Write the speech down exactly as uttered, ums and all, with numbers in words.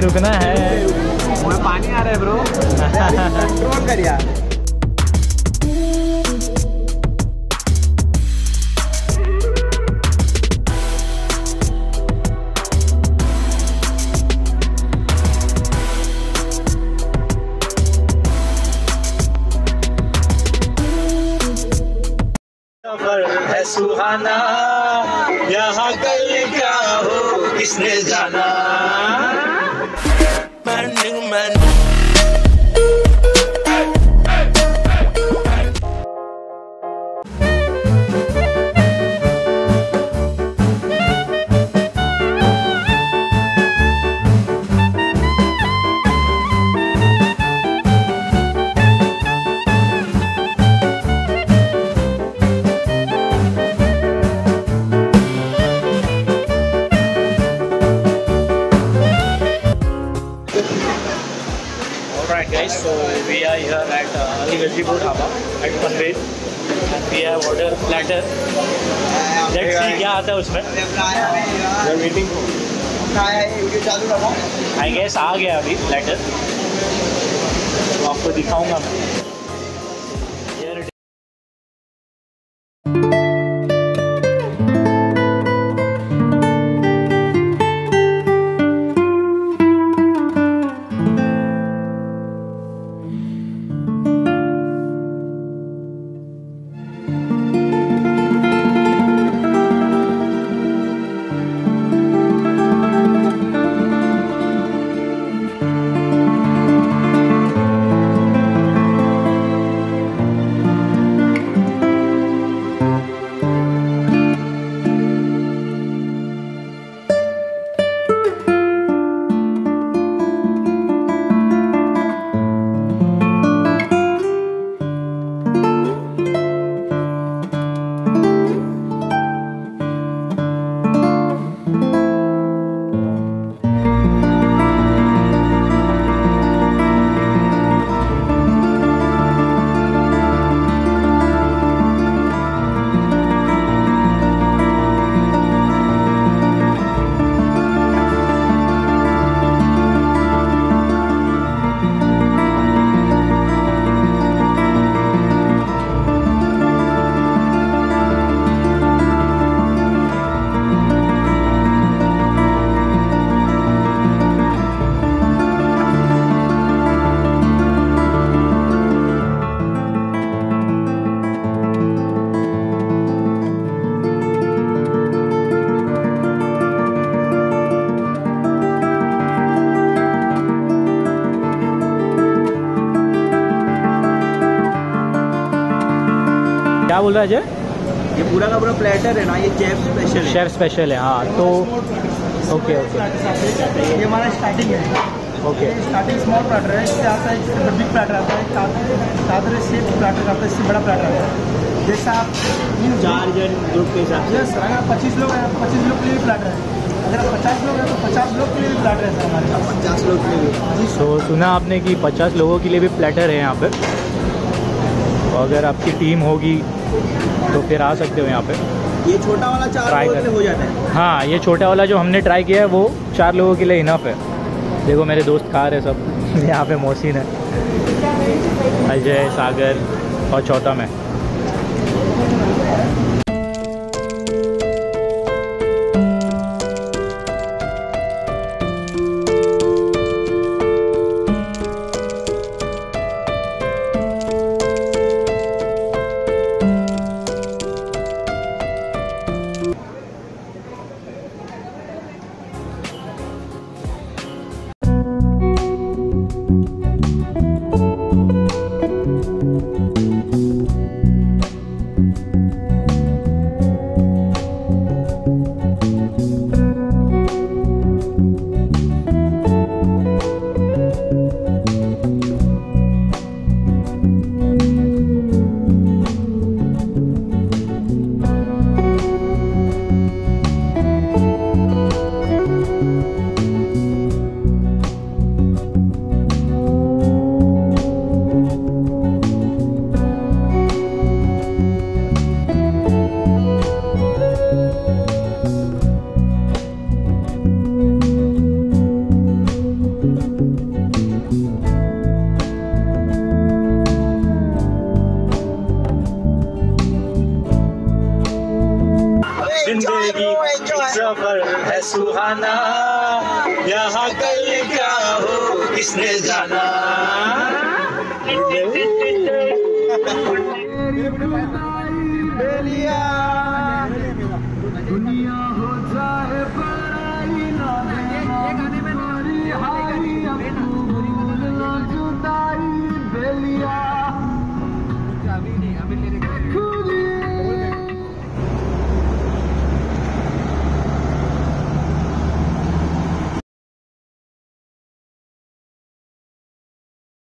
ही रुकना है। पानी आ रहा है ब्रो, कंट्रोल कर यार। है सुहाना यहाँ कल क्या हो किसने जाना। So we are here at uh, Gazebo Dhaba at Panvel, and we have ordered platter. Let's see क्या आता है उसमें. We are waiting for. I guess आ गया अभी platter. आपको दिखाऊंगा मैं. क्या बोल रहा है अजय? ये पूरा का पूरा प्लेटर है ना, ये शेफ स्पेशल है। शेफ स्पेशल है हाँ, तो ओके ओके। ये हमारा स्टार्टिंग है। ओके स्टार्टिंग स्मॉल प्लेटर है, इससे आता है बिग प्लेटर आता है, सादरे से प्लेटर आता है, इससे बड़ा प्लेटर आता है। जैसा आप चार जन ग्रुप के हिसाब से, सर अगर पच्चीस लोग हैं पच्चीस लोग के लिए प्लेटर है, अगर पचास लोग हैं तो पचास लोग के लिए भी प्लेटर है सर हमारे पास, पचास लोग के लिए भी। तो सुना आपने कि पचास लोगों के लिए भी प्लेटर है यहाँ पर, अगर आपकी टीम होगी तो फिर आ सकते हो यहाँ पे। ये छोटा वाला चार लोगों के लिए हो जाता है। हाँ ये छोटा वाला जो हमने ट्राई किया है वो चार लोगों के लिए इनफ है। देखो मेरे दोस्त खा रहे सब यहाँ पे, मोहसिन है, अजय, सागर और चौथा मैं। है सुहाना, यहाँ कल क्या हो किसने जाना।